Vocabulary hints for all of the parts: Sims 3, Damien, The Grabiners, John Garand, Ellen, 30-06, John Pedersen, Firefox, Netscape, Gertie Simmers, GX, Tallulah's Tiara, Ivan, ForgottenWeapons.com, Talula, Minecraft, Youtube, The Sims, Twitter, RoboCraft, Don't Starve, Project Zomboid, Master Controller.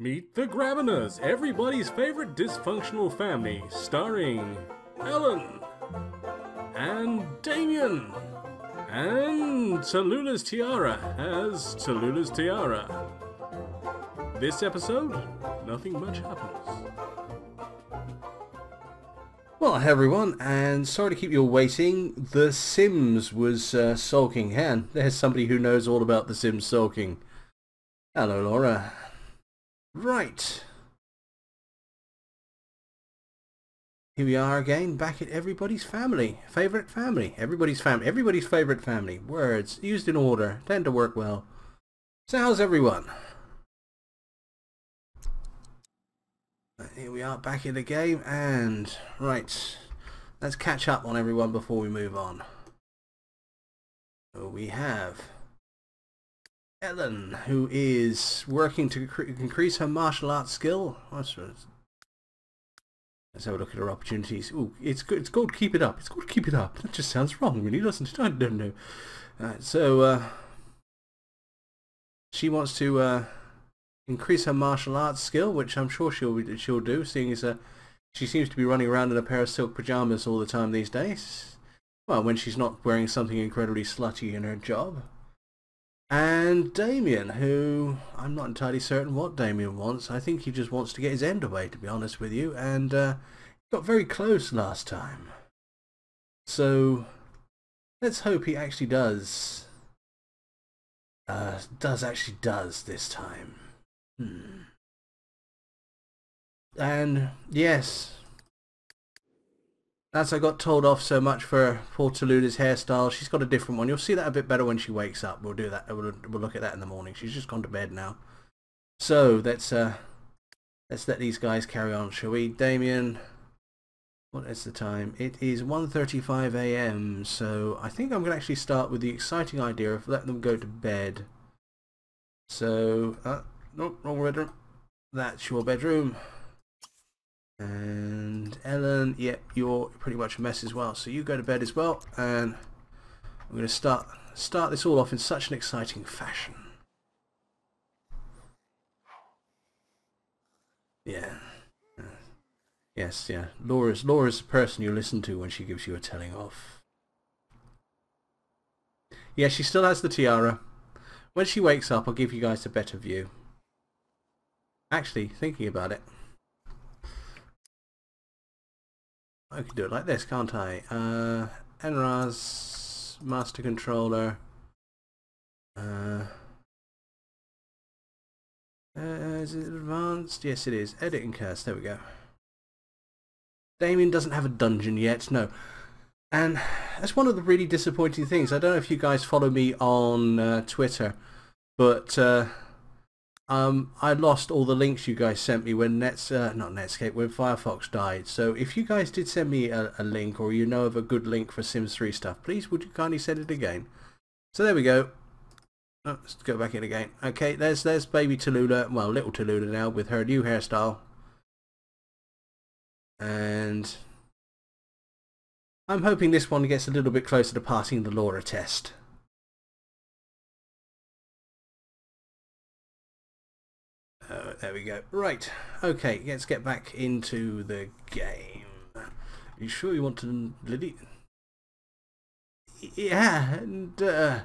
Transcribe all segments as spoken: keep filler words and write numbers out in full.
Meet the Grabiners, everybody's favorite dysfunctional family, starring Ellen and Damien and Tallulah's Tiara as Tallulah's Tiara. This episode, nothing much happens. Well, hey everyone, and sorry to keep you all waiting. The Sims was uh, sulking. And there's somebody who knows all about The Sims sulking. Hello, Laura. Right. Here we are again, back at everybody's family. Favourite family. Everybody's family. Everybody's favourite family. Words used in order. Tend to work well. So how's everyone? Here we are back in the game, and right, let's catch up on everyone before we move on. So we have Ellen, who is working to increase her martial arts skill. Let's have a look at her opportunities. Ooh, it's good. It's called Keep It Up. It's called Keep It Up. That just sounds wrong, really, doesn't it? I don't know. Right, so uh, she wants to. Uh, Increase her martial arts skill, which I'm sure she'll she'll do, seeing as uh, she seems to be running around in a pair of silk pajamas all the time these days. Well, when she's not wearing something incredibly slutty in her job. And Damien, who I'm not entirely certain what Damien wants. I think he just wants to get his end away, to be honest with you, and uh, got very close last time. So let's hope he actually does. Uh, does actually does this time. And yes, as I got told off so much for poor Tallulah's hairstyle, she's got a different one. You'll see that a bit better when she wakes up. We'll do that. We'll, we'll look at that in the morning. She's just gone to bed now. So let's uh, let's let these guys carry on, shall we? Damien, what is the time? It is one thirty-five A M So I think I'm going to actually start with the exciting idea of let them go to bed. So. Uh, Nope, wrong bedroom. That's your bedroom. And Ellen, yep, you're pretty much a mess as well. So you go to bed as well, and I'm going to start start this all off in such an exciting fashion. Yeah. Yes, yeah. Laura's Laura's the person you listen to when she gives you a telling off. Yeah, she still has the tiara. When she wakes up, I'll give you guys a better view. Actually, thinking about it, I can do it like this, can't I? Uh, N R A's Master Controller. Uh, uh, is it advanced? Yes, it is. Edit and curse. There we go. Damien doesn't have a dungeon yet. No, and that's one of the really disappointing things. I don't know if you guys follow me on uh, Twitter, but. Uh, Um, I lost all the links you guys sent me when Nets, uh, not Netscape, when Firefox died. So if you guys did send me a, a link, or you know of a good link for Sims three stuff, please would you kindly send it again. So there we go. Oh, let's go back in again. Okay, there's there's baby Tallulah, well, little Tallulah now with her new hairstyle. And I'm hoping this one gets a little bit closer to passing the Laura test. Uh, there we go. Right. Okay, let's get back into the game. You sure you want to... Lily? Yeah, and... Uh,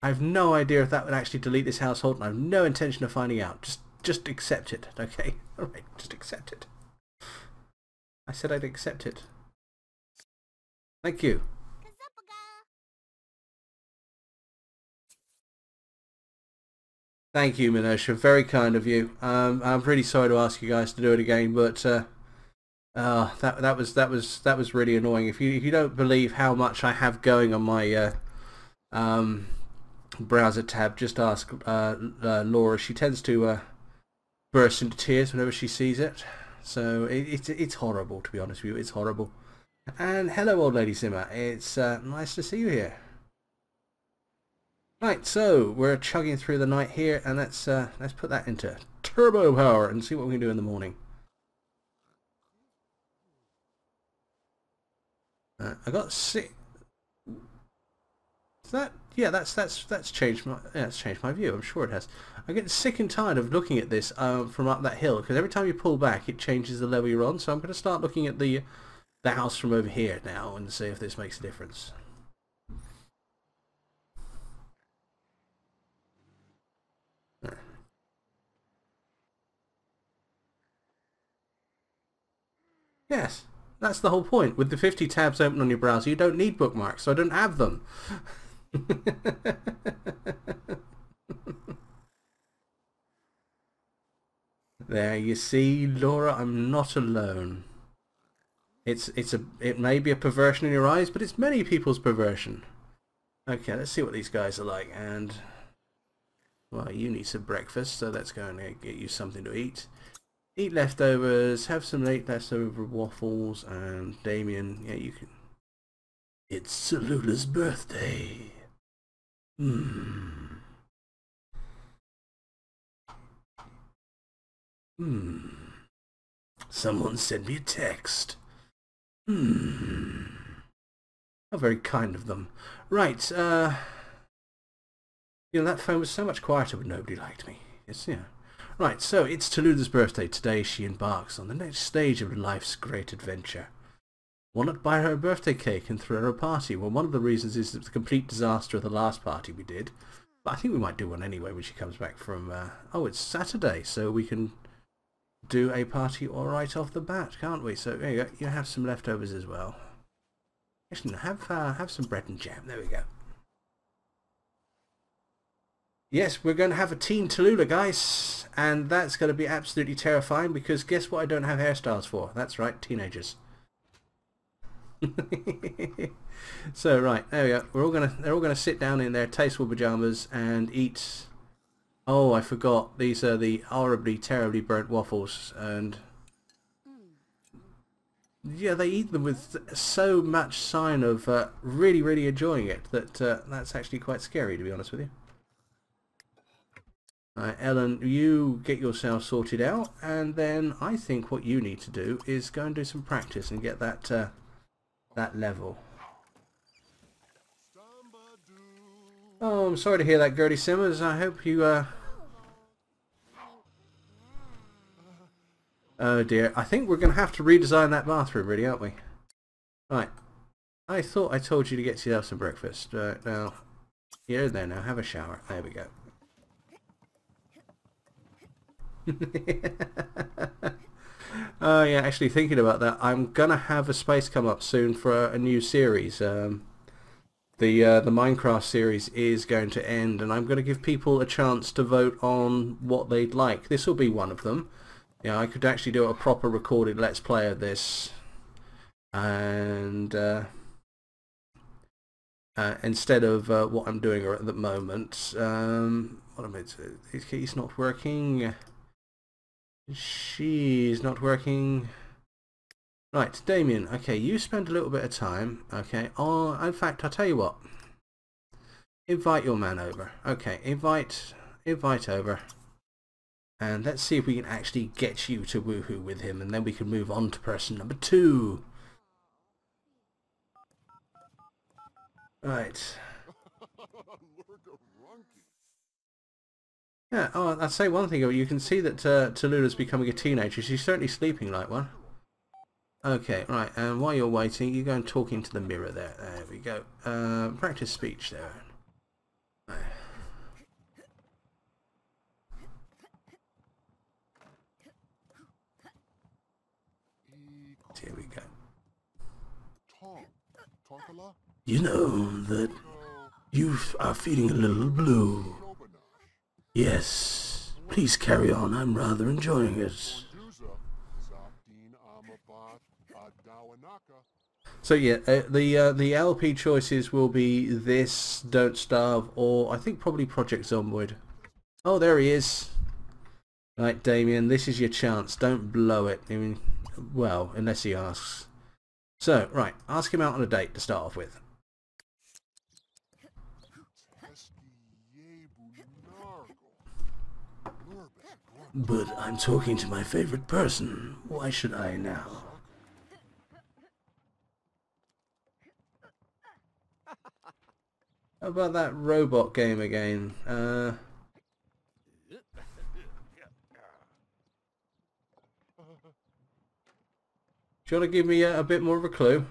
I have no idea if that would actually delete this household, and I have no intention of finding out. Just just accept it, okay? Alright, just accept it. I said I'd accept it. Thank you. Thank you, Minosha. Very kind of you. Um, I'm really sorry to ask you guys to do it again, but uh, uh, that that was that was that was really annoying. If you if you don't believe how much I have going on my uh, um, browser tab, just ask uh, uh, Laura. She tends to uh, burst into tears whenever she sees it. So it, it's it's horrible, to be honest with you. It's horrible. And hello, old lady Simmer. It's uh, nice to see you here. Right, so we're chugging through the night here, and let's uh, let's put that into turbo power and see what we can do in the morning. Uh, I got six. Is that yeah, that's that's that's changed my yeah, that's changed my view. I'm sure it has. I'm getting sick and tired of looking at this um, from up that hill, because every time you pull back, it changes the level you're on. So I'm going to start looking at the the house from over here now and see if this makes a difference. Yes, that's the whole point. With the fifty tabs open on your browser, you don't need bookmarks, so I don't have them. There, you see, Laura, I'm not alone. It's it's a it may be a perversion in your eyes, but it's many people's perversion. Okay, let's see what these guys are like. And well, you need some breakfast, so let's go and get you something to eat. Eat leftovers, have some late leftover waffles, and Damien, yeah, you can... It's Tallulah's birthday! Mmm. Mmm. Someone sent me a text. Mmm. How very kind of them. Right, uh... you know, that phone was so much quieter when nobody liked me. Yes, yeah. Right, so it's Tallulah's birthday. Today she embarks on the next stage of life's great adventure. Why not buy her a birthday cake and throw her a party? Well, one of the reasons is the complete disaster of the last party we did. But I think we might do one anyway when she comes back from... Uh, oh, it's Saturday, so we can do a party all right off the bat, can't we? So there you go. You have some leftovers as well. Actually, have, uh, have some bread and jam. There we go. Yes, we're going to have a Team Tallulah, guys, and that's going to be absolutely terrifying, because guess what I don't have hairstyles for? That's right, teenagers. So, right, there we go. We're all going to, they're all going to sit down in their tasteful pyjamas and eat... Oh, I forgot. These are the horribly, terribly burnt waffles, and... Yeah, they eat them with so much sign of uh, really, really enjoying it that uh, that's actually quite scary, to be honest with you. Uh, Ellen, you get yourself sorted out, and then I think what you need to do is go and do some practice and get that uh, that level. Oh, I'm sorry to hear that, Gertie Simmers. I hope you... Uh... Oh dear, I think we're going to have to redesign that bathroom, really, aren't we? Right, I thought I told you to get yourself some breakfast. Uh, now, you're in there now, have a shower. There we go. Oh yeah, actually thinking about that, I'm gonna have a space come up soon for a, a new series. Um, the uh, the Minecraft series is going to end, and I'm gonna give people a chance to vote on what they'd like. This will be one of them. Yeah, I could actually do a proper recorded Let's Play of this, and uh, uh, instead of uh, what I'm doing at the moment. Um, what am I doing? It's not working. She's not working. Right, Damien, okay, you spend a little bit of time, okay, oh, in fact, I'll tell you what. Invite your man over. Okay, invite, invite over. And let's see if we can actually get you to woohoo with him, and then we can move on to person number two. Right. Yeah, oh, I'd say one thing, you can see that uh, Tallulah's becoming a teenager. She's certainly sleeping like one. Okay, right, and while you're waiting, you go and talk into the mirror there. There we go. Uh, practice speech there. Here we go. You know that you are feeling a little blue. Yes, please carry on. I'm rather enjoying it. So yeah, uh, the uh, the L P choices will be this, Don't Starve, or I think probably Project Zomboid. Oh, there he is. Right, Damien, this is your chance. Don't blow it. I mean, well, unless he asks. So, right, ask him out on a date to start off with. But I'm talking to my favorite person. Why should I now? How about that robot game again? Uh... Do you want to give me a, a bit more of a clue?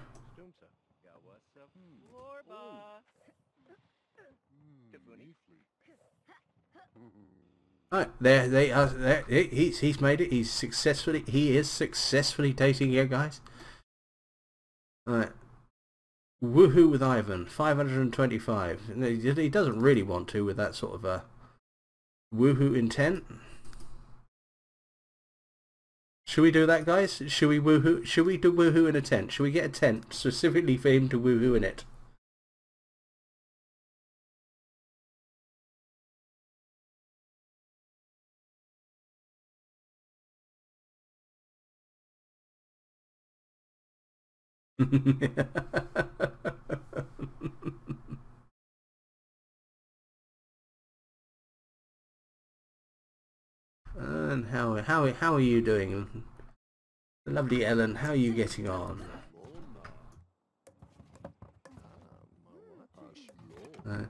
Right, there they are. There, he's he's made it. He's successfully he is successfully dating you guys. All right, woohoo with Ivan, five hundred and twenty-five. He doesn't really want to with that sort of a woohoo intent. Should we do that, guys? Should we woohoo? Should we do woohoo in a tent? Should we get a tent specifically for him to woohoo in it? And how how how are you doing, lovely Ellen? How are you getting on? Uh,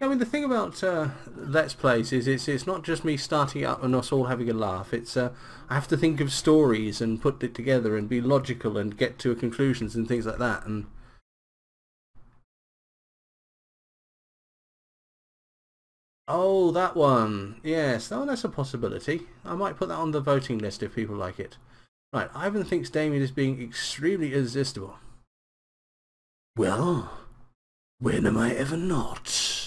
I mean, the thing about uh, Let's Plays is it's it's not just me starting up and us all having a laugh. It's uh, I have to think of stories and put it together and be logical and get to conclusions and things like that. And oh, that one. Yes, oh, that's a possibility. I might put that on the voting list if people like it. Right, Ivan thinks Damien is being extremely irresistible. Well, when am I ever not?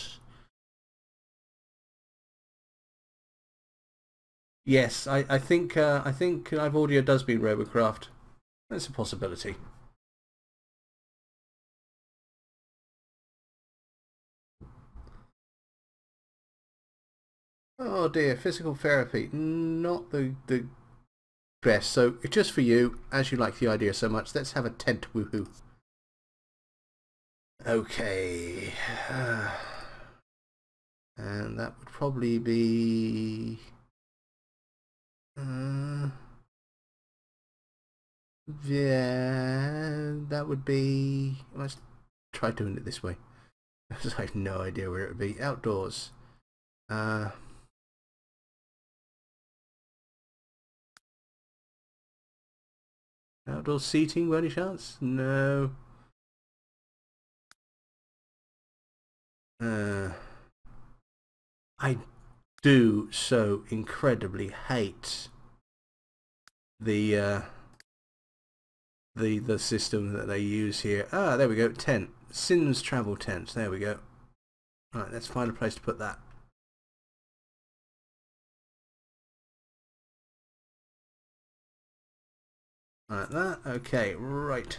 Yes, I, I think uh, I think live audio does beat RoboCraft. That's a possibility. Oh dear, physical therapy, not the, the best. So just for you, as you like the idea so much, let's have a tent woohoo. Okay. Uh, and that would probably be... Uh, yeah, that would be... Let's try doing it this way. Because I have no idea where it would be. Outdoors. Uh... Outdoor seating, by any chance? No. Uh, I do so incredibly hate the uh, the the system that they use here. Ah, there we go. Tent, Sims travel tents. There we go. All right, let's find a place to put that. Like that. Okay, right.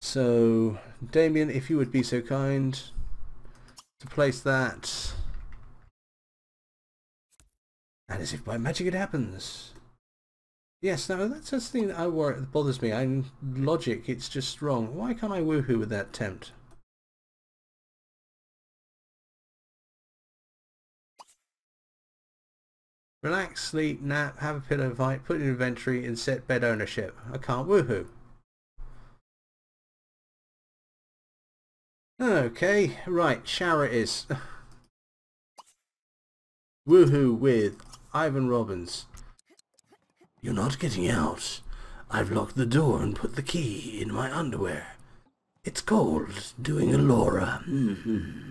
So, Damien, if you would be so kind to place that. And as if by magic it happens. Yes, now that's the thing that I worry, that bothers me. I'm logic, it's just wrong. Why can't I woohoo with that tempt? Relax, sleep, nap, have a pillow fight, put in inventory and set bed ownership. I can't woohoo. Okay, right, shower it is. Woohoo with Ivan Robbins. You're not getting out. I've locked the door and put the key in my underwear. It's cold, doing a Laura. Mm-hmm.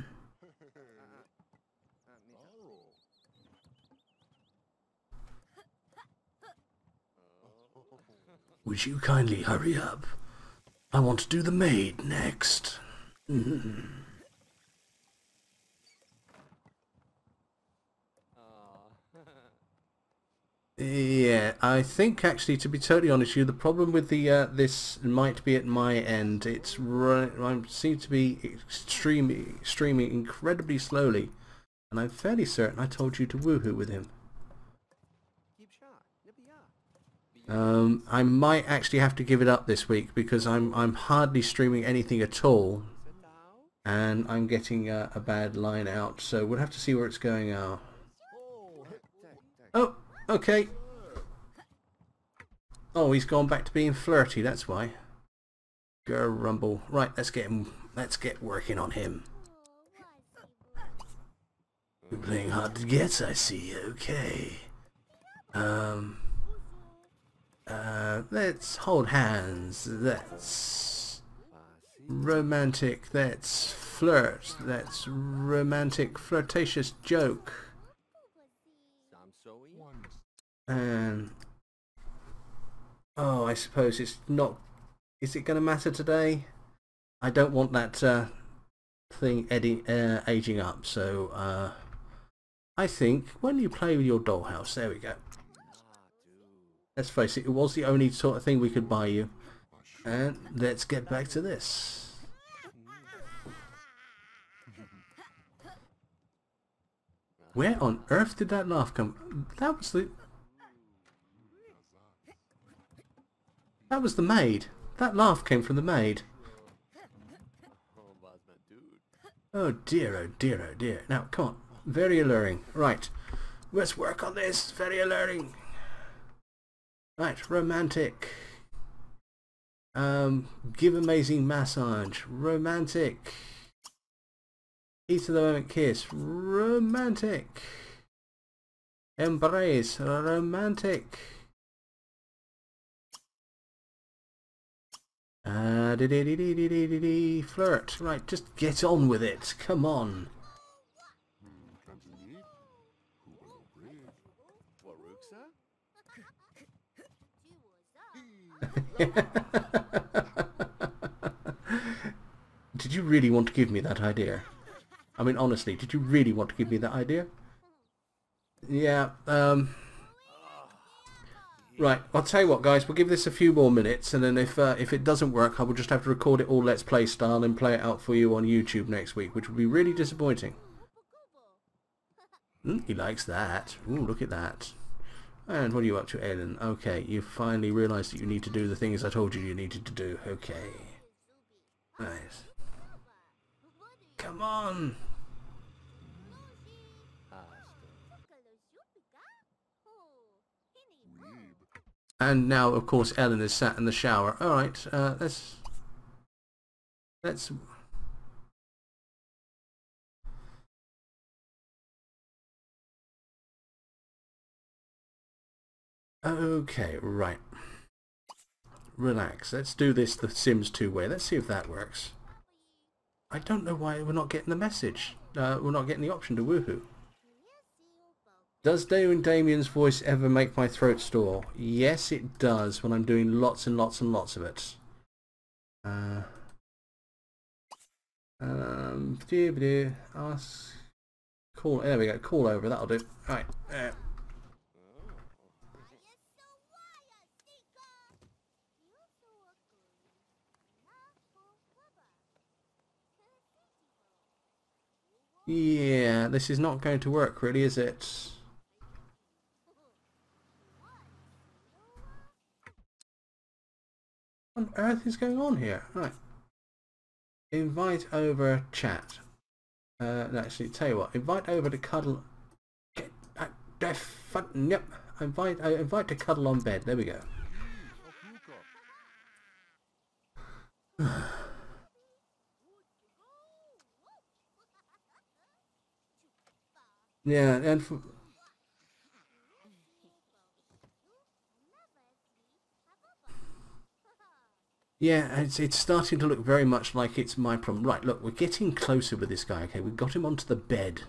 Would you kindly hurry up? I want to do the maid next. Mm-hmm. Yeah, I think actually, to be totally honest with you, the problem with the uh, this might be at my end. It's right, I seem to be extremely, streaming incredibly slowly, and I'm fairly certain I told you to woohoo with him. Um, I might actually have to give it up this week because I'm I'm hardly streaming anything at all, and I'm getting a, a bad line out. So we'll have to see where it's going now. Oh, okay. Oh, he's gone back to being flirty. That's why. Go Rumble. Right, let's get him. Let's get working on him. You're playing hard to get, I see. Okay. Um. Uh. Let's hold hands. Let's romantic. Let's flirt. Let's romantic, flirtatious joke. And oh, I suppose it's not. Is it going to matter today? I don't want that uh, thing eddy, uh, aging up. So uh, I think when you play with your dollhouse, there we go. Let's face it, it was the only sort of thing we could buy you. And let's get back to this. Where on earth did that laugh come? That was the. That was the maid. That laugh came from the maid. Oh dear, oh dear, oh dear. Now, come on. Very alluring. Right. Let's work on this. Very alluring. Right. Romantic. Um, give amazing massage. Romantic. Heat of the moment kiss. Romantic. Embrace. Romantic. Uh, de -de -de -de -de -de -de -de. Flirt. Right, just get on with it. Come on. Did you really want to give me that idea? I mean, honestly, did you really want to give me that idea? Yeah, um... Right, I'll tell you what, guys, we'll give this a few more minutes, and then if uh, if it doesn't work, I will just have to record it all Let's Play style and play it out for you on YouTube next week, which would be really disappointing. Mm, he likes that. Ooh, look at that. And what are you up to, Ellen? Okay, you finally realised that you need to do the things I told you you needed to do. Okay. Nice. Come on! And now, of course, Ellen is sat in the shower. All right, uh, let's let's okay, right. Relax. Let's do this the Sims two way. Let's see if that works. I don't know why we're not getting the message. Uh, we're not getting the option to woohoo. Does Deo and Damien's voice ever make my throat sore? Yes, it does, when I'm doing lots and lots and lots of it. Uh, um, ask, call, there we go, call over, that'll do. Right. Uh. Yeah, this is not going to work really, is it? What on earth is going on here? Right. Invite over chat. Uh, actually, tell you what. Invite over to cuddle. Get back, deaf. Yep. Invite. Uh, invite to cuddle on bed. There we go. Yeah, and. For Yeah, it's, it's starting to look very much like it's my problem. Right, look, we're getting closer with this guy. Okay, we got him onto the bed.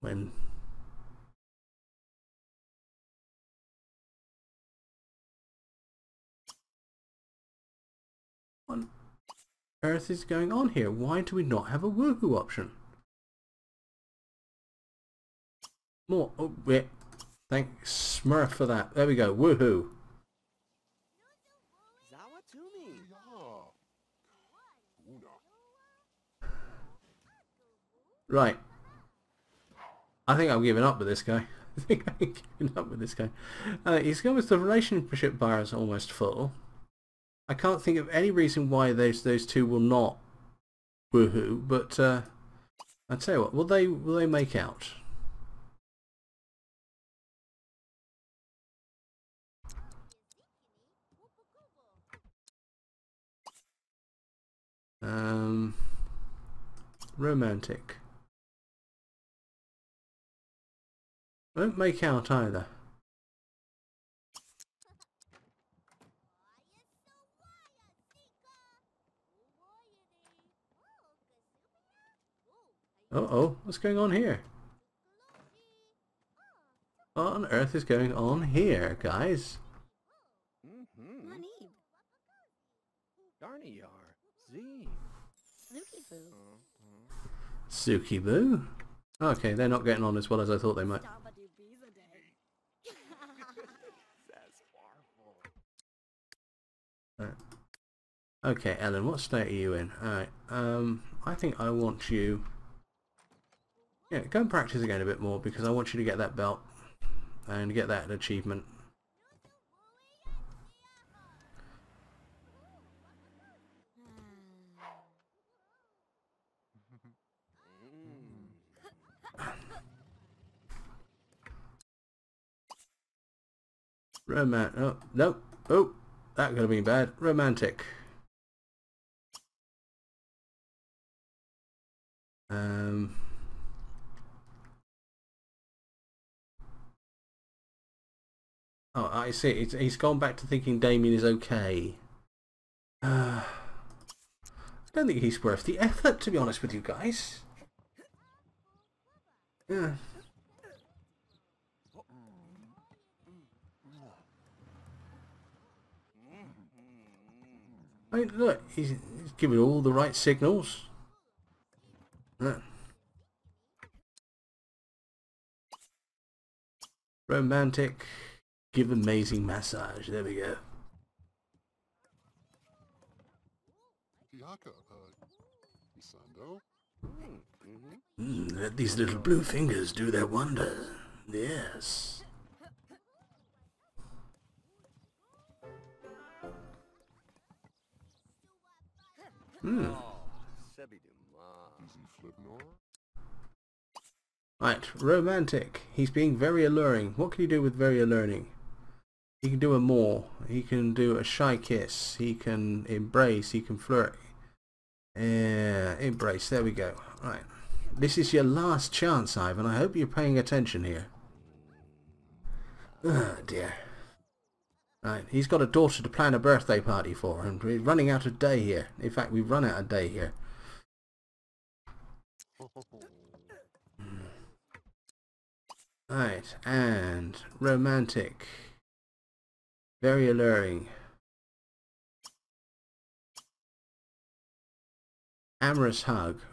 When... What on earth is going on here? Why do we not have a woohoo option? More. Oh, yeah. Thanks, Smurf, for that. There we go. Woohoo. Right. I think I'm giving up with this guy. I think I'm giving up with this guy. Uh, he's going with the relationship bar is almost full. I can't think of any reason why those those two will not woohoo, but uh, I tell you what, will they will they make out? Um, romantic. Won't make out either. Uh-oh, what's going on here? What on earth is going on here, guys? Sukibu? Okay, they're not getting on as well as I thought they might. Right. Okay, Ellen, what state are you in? Alright, um, I think I want you... Yeah, go and practice again a bit more because I want you to get that belt and get that achievement. Roman- oh, no, oh, that could have been bad. Romantic. Um... Oh, I see. It's, he's gone back to thinking Damien is okay. Uh, I don't think he's worth the effort, to be honest with you guys. Yeah. I mean, look, he's, he's giving all the right signals. Uh. Romantic. Give amazing massage. There we go. Mm, let these little blue fingers do their wonder. Yes. Hmm. Right, romantic. He's being very alluring. What can you do with very alluring? He can do a more. He can do a shy kiss. He can embrace. He can flirt. Yeah, embrace. There we go. Right. This is your last chance, Ivan. I hope you're paying attention here. Oh, dear. Right. He's got a daughter to plan a birthday party for, and we're running out of day here. In fact, we've run out of day here. Right. And romantic. Very alluring. Amorous hug.